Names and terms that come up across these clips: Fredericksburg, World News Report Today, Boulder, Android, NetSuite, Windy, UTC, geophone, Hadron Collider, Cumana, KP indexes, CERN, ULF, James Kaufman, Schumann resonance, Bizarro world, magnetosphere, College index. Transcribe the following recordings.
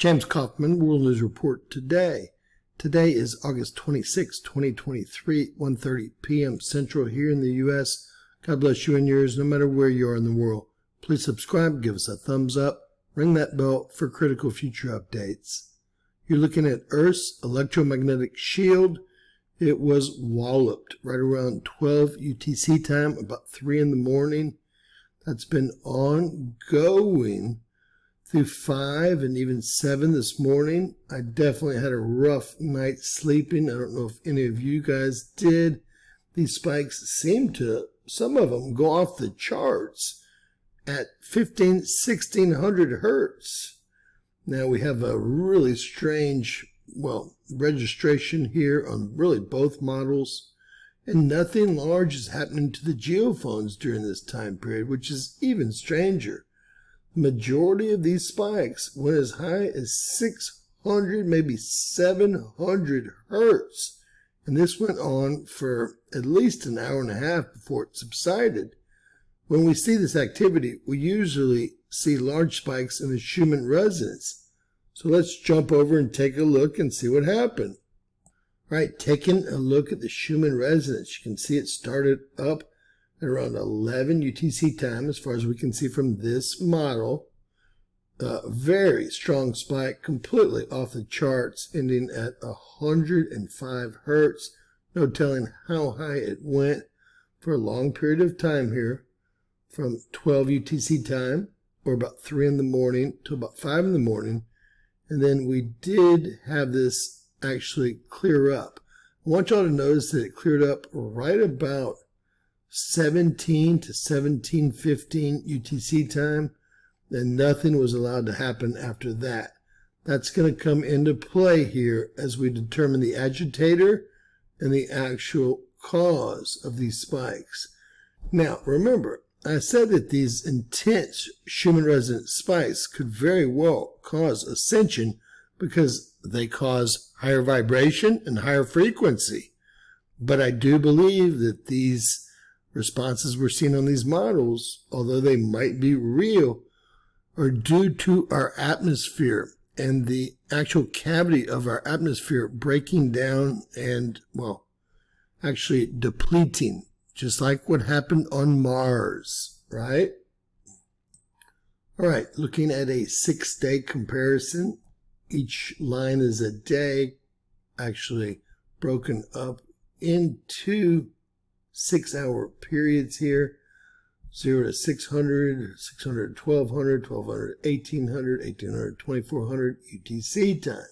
James Kaufman, World News Report Today. Today is August 26, 2023, 1:30 p.m. Central here in the U.S. God bless you and yours, no matter where you are in the world. Please subscribe, give us a thumbs up, ring that bell for critical future updates. You're looking at Earth's electromagnetic shield. It was walloped right around 12 UTC time, about 3 in the morning. That's been ongoing through 5 and even 7 this morning. I definitely had a rough night sleeping. I don't know if any of you guys did. These spikes seem to, some of them, go off the charts at 1,600 hertz. Now we have a really strange, well, registration here on really both models. And nothing large is happening to the geophones during this time period, which is even stranger. Majority of these spikes went as high as 600, maybe 700 hertz. And this went on for at least an hour and a half before it subsided. When we see this activity, we usually see large spikes in the Schumann resonance. So let's jump over and take a look and see what happened. All right, taking a look at the Schumann resonance. You can see it started up at around 11 UTC time, as far as we can see from this model. A very strong spike, completely off the charts, ending at 105 hertz. No telling how high it went for a long period of time here, from 12 UTC time, or about 3 in the morning, to about 5 in the morning. And then we did have this actually clear up. I want y'all to notice that it cleared up right about 17 to 17:15 UTC time, and nothing was allowed to happen after that. That's going to come into play here as we determine the agitator and the actual cause of these spikes. Now, remember, I said that these intense Schumann resonance spikes could very well cause ascension because they cause higher vibration and higher frequency. But I do believe that these responses we're seeing on these models, although they might be real, are due to our atmosphere and the actual cavity of our atmosphere breaking down and, well, actually depleting, just like what happened on Mars, right? All right, looking at a 6-day comparison. Each line is a day, actually broken up into 6-hour periods here, 0 to 600, 600 to 1200, 1200 to 1800, 1800 to 2400 UTC time.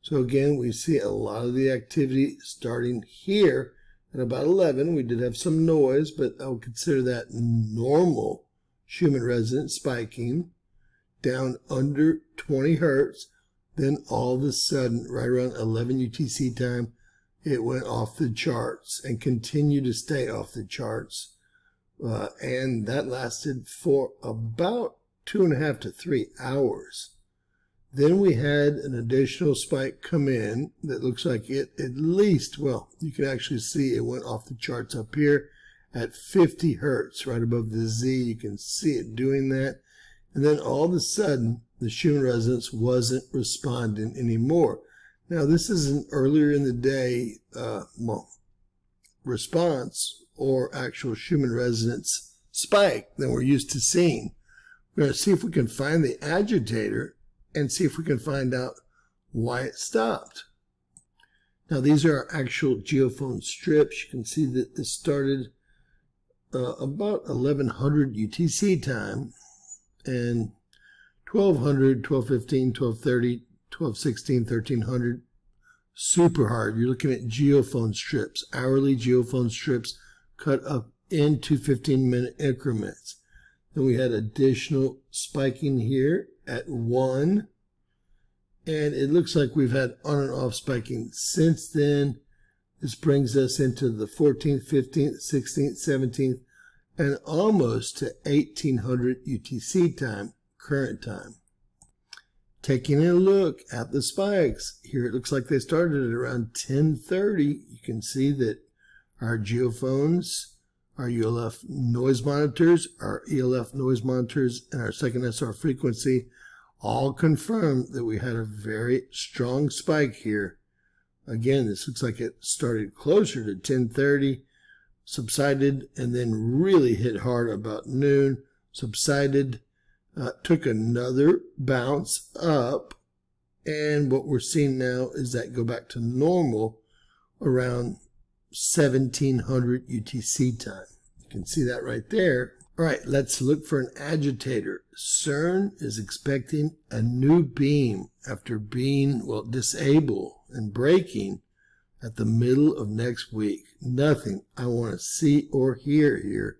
So again, we see a lot of the activity starting here at about 11. We did have some noise, but I would consider that normal Schumann resonance spiking down under 20 hertz. Then all of a sudden, right around 11 UTC time, it went off the charts and continued to stay off the charts. And that lasted for about 2.5 to 3 hours. Then we had an additional spike come in that looks like it at least, well, you can actually see it went off the charts up here at 50 hertz, right above the Z. You can see it doing that. And then all of a sudden, the Schumann resonance wasn't responding anymore. Now, this is an earlier in the day response or actual Schumann resonance spike than we're used to seeing. We're going to see if we can find the agitator and see if we can find out why it stopped. Now, these are our actual geophone strips. You can see that this started about 1100 UTC time, and 1200, 1215, 1230, 1216, 1300, super hard. You're looking at geophone strips, hourly geophone strips cut up into 15-minute increments. Then we had additional spiking here at 1. And it looks like we've had on and off spiking since then. This brings us into the 14th, 15th, 16th, 17th, and almost to 1800 UTC time, current time. Taking a look at the spikes here, it looks like they started at around 10:30. You can see that our geophones, our ULF noise monitors, and our second SR frequency all confirmed that we had a very strong spike here. Again, this looks like it started closer to 10:30, subsided, and then really hit hard about noon, subsided, took another bounce up, and what we're seeing now is that go back to normal around 1700 UTC time. You can see that right there. All right, let's look for an agitator. CERN is expecting a new beam after being, well, disabled and breaking at the middle of next week. Nothing I want to see or hear here.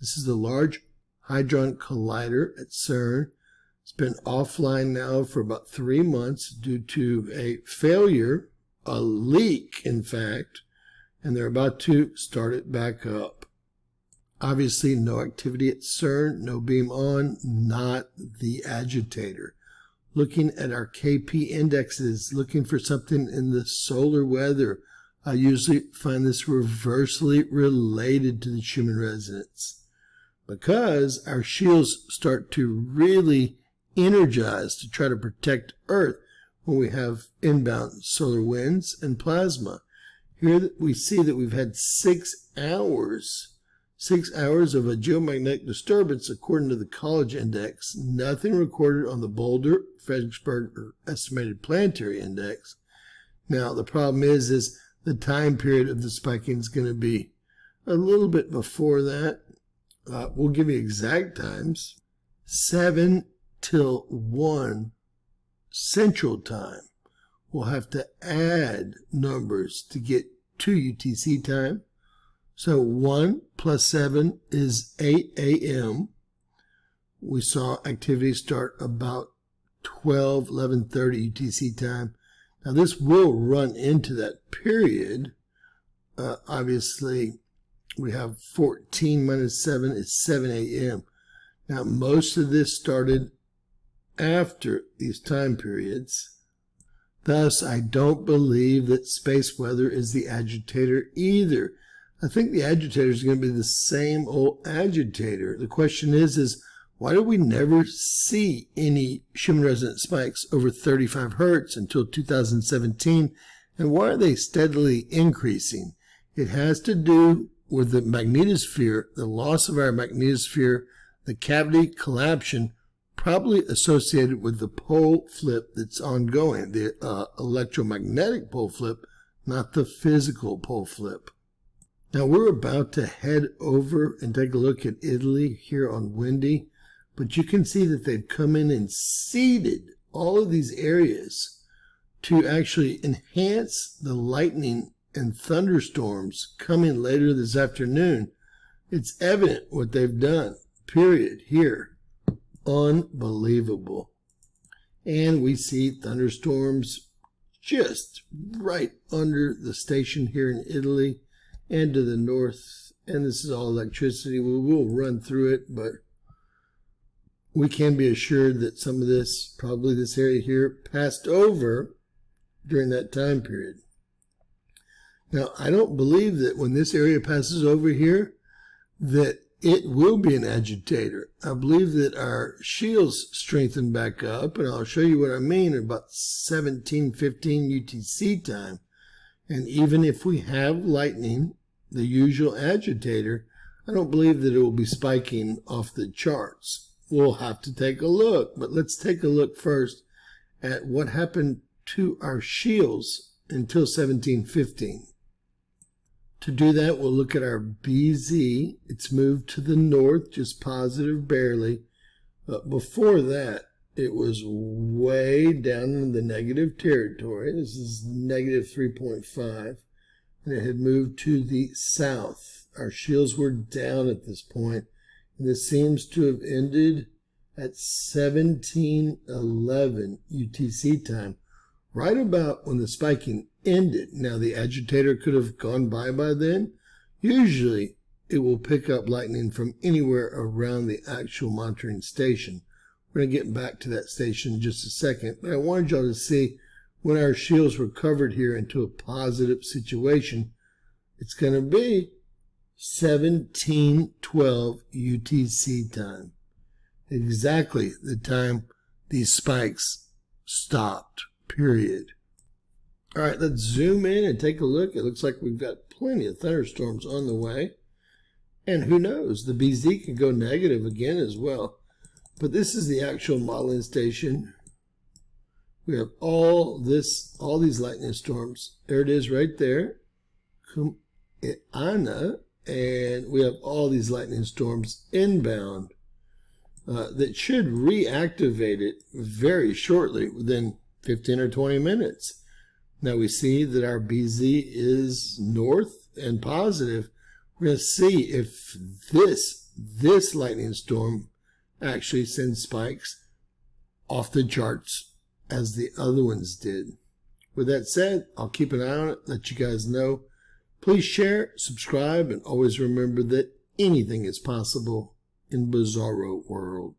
This is the Large Hadron Collider at CERN. It's been offline now for about 3 months due to a failure, a leak, in fact, and they're about to start it back up. Obviously, no activity at CERN, no beam on, not the agitator. Looking at our KP indexes, looking for something in the solar weather. I usually find this reversely related to the Schumann resonance, because our shields start to really energize to try to protect Earth when we have inbound solar winds and plasma. Here we see that we've had 6 hours of a geomagnetic disturbance according to the College index. Nothing recorded on the Boulder, Fredericksburg, or estimated planetary index. Now, the problem is the time period of the spiking is going to be a little bit before that. We'll give you exact times. 7 till 1 Central Time. We'll have to add numbers to get to UTC time. So 1 plus 7 is 8 a.m. We saw activity start about 11:30 UTC time. Now this will run into that period. Obviously, we have 14 minus 7 is 7 a.m. Now, most of this started after these time periods. Thus, I don't believe that space weather is the agitator either. I think the agitator is going to be the same old agitator. The question is why do we never see any Schumann resonance spikes over 35 hertz until 2017? And why are they steadily increasing? It has to do with the magnetosphere, the loss of our magnetosphere, the cavity collapsion, probably associated with the pole flip that's ongoing, the electromagnetic pole flip, not the physical pole flip. Now we're about to head over and take a look at Italy here on Windy, but you can see that they've come in and seeded all of these areas to actually enhance the lightning and thunderstorms coming later this afternoon. It's evident what they've done, period, here. Unbelievable. And we see thunderstorms just right under the station here in Italy and to the north. And this is all electricity. We will run through it, but we can be assured that some of this, probably this area here, passed over during that time period. Now, I don't believe that when this area passes over here, that it will be an agitator. I believe that our shields strengthen back up, and I'll show you what I mean, about 17:15 UTC time. And even if we have lightning, the usual agitator, I don't believe that it will be spiking off the charts. We'll have to take a look, but let's take a look first at what happened to our shields until 17:15. To do that, we'll look at our BZ. It's moved to the north, just positive barely. But before that, it was way down in the negative territory. This is negative 3.5. And it had moved to the south. Our shields were down at this point. And this seems to have ended at 17:11 UTC time, right about when the spiking ended. Now, the agitator could have gone by then. Usually, it will pick up lightning from anywhere around the actual monitoring station. We're going to get back to that station in just a second. But I wanted y'all to see when our shields were covered here into a positive situation. It's going to be 17:12 UTC time. Exactly the time these spikes stopped, period. All right, let's zoom in and take a look. It looks like we've got plenty of thunderstorms on the way. And who knows, the BZ could go negative again as well. But this is the actual modeling station. We have all these lightning storms. There it is right there. Cumana. And we have all these lightning storms inbound that should reactivate it very shortly, within 15 or 20 minutes. Now we see that our BZ is north and positive. We're going to see if this lightning storm actually sends spikes off the charts as the other ones did. With that said, I'll keep an eye on it, let you guys know. Please share, subscribe, and always remember that anything is possible in Bizarro World.